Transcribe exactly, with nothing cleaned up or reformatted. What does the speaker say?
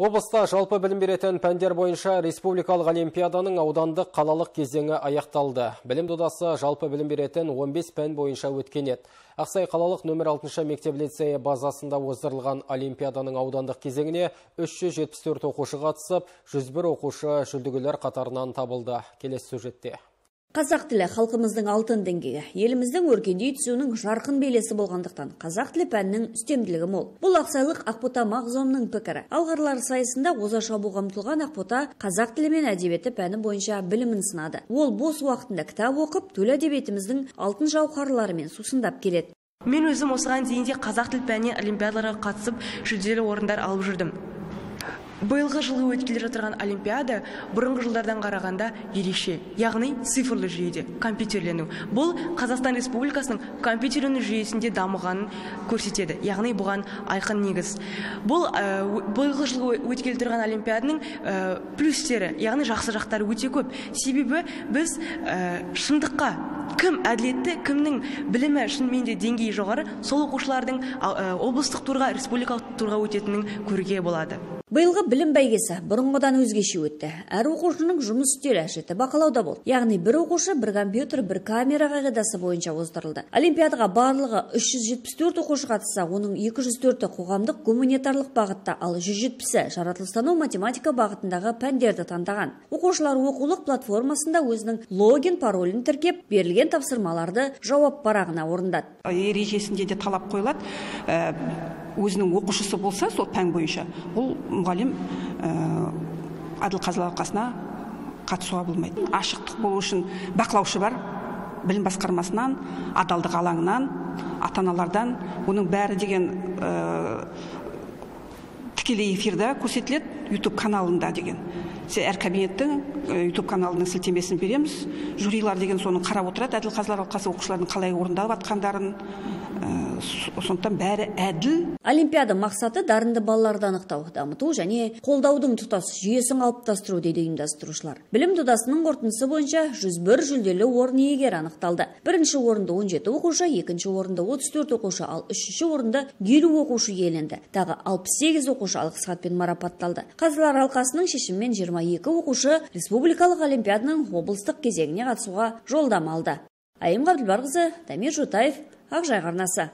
Облыста жалпы білім беретін пәндер бойынша республикалық олимпиаданың аудандық қалалық кезеңі аяқталды. Білім додасы жалпы білім беретін он бес пән бойынша өткен еді. Ақсай қалалық нөмір алтыншы мектеп лицейі базасында өткізілген олимпиаданың аудандық кезеңіне үш жүз жетпіс төрт оқушы қатысып, жүз бір оқушы жүлдегілер қатарынан табылды. Келесі сюжетте. Қазақ тілі халқымыздың алтын деңгейі, еліміздің өркендей түсуінің жарқын белесі болғандықтан қазақ тілі пәнінің үстемділігі мол. Бұл Ақсайлық Ақбота Мағзомның пікірі. Алғырлар сайысында озаша бұғамтылған Ақбота қазақ тілі мен әдебиеті пәні бойынша білімін сынады. Ол бос уақытында кітап оқып, төл әдебиетіміздің алтын жауһарларымен сусындап келеді. Мен өзім осыған дейін де қазақ тілі пәніне олимпиадаларға қатысып, жүлделі орындар алып жүрдім. Биылғы жылы өткелі жатырған олимпиада бұрынғы жылдардан қарағанда ерекше, яғни цифрлы жүйеде компьютерлену. Бұл Қазақстан Республикасының компьютерлену жүйесінде дамығанын көрсетеді, яғни бұған айқын негіз. Бұл биылғы жылы өткелі тұрған олимпиаданың плюстері, яғни жақсы жақтары өте көп. Себебі біз шындыққа, кім әділетті, кімнің білімі шынымен де деңгейі жоғары, сол оқушылардың облыстық турға, республикалық турға өтетінін көруге болады. Биылғы білім бәйгесі бұрынғыдан өзгеше өтті. Әр оқушының жұмыс үстелі әшеті бақылауда болды. Яғни бір оқушы, бір компьютер, бір камера қағидасы бойынша оздырылды. Олимпиадаға барлығы үш жүз жетпіс төрт оқушы қатысса, оның екі жүз төрті қоғамдық гуманитарлық бағытта, ал жүз жетпісі жаратылыстану математика бағытындағы пәндерді таңдаған. Оқушылар оқулық платформасында өзінің логин паролін тіркеп, берілген тапсырмаларды жауап парағына орындады. Ережесінде де талап қойылады. Өзінің оқушысы болса, сол пән бойынша, ол мұғалім Әділ Қазылар алқасына қатысуға болмайды. Ашықтық болу үшін бақылаушы бар, білім басқармасынан, адалдық алаңынан, ата-аналардан. Оның бәрі деген тікелей эфирде көрсетіледі, YouTube каналында деген. Әр кабинеттің YouTube каналының сілтемесін береміз. Жюрилар деген соның қарап отырады, Әділ Қазылар алқасы оқушылардың қалай орындалып жатқандарын. Сондықтан бәрі әділ. Олимпиада мақсаты дарынды балаларды анықтау, дамыту және қолдаудың тұтас жүйесін қалыптастыру дейді ұйымдастырушылар. Білім додасының қорытындысы бойынша жүз бір жүлделі орын иегері анықталды. Бірінші орынды он жеті оқушы, екінші орынды отыз төрт оқушы, ал үшінші орынды елу оқушы иеленді. Тағы алпыс сегіз оқушы алғыс хатпен марапатталды. Қазылар алқасының шешімімен жиырма екі оқушы республикалық олимпиаданың облыстық кезеңіне қатысуға жолдама алды. Айым Ғабдылбарқызы, Дамир Жутаев, Ақжайық арнасы.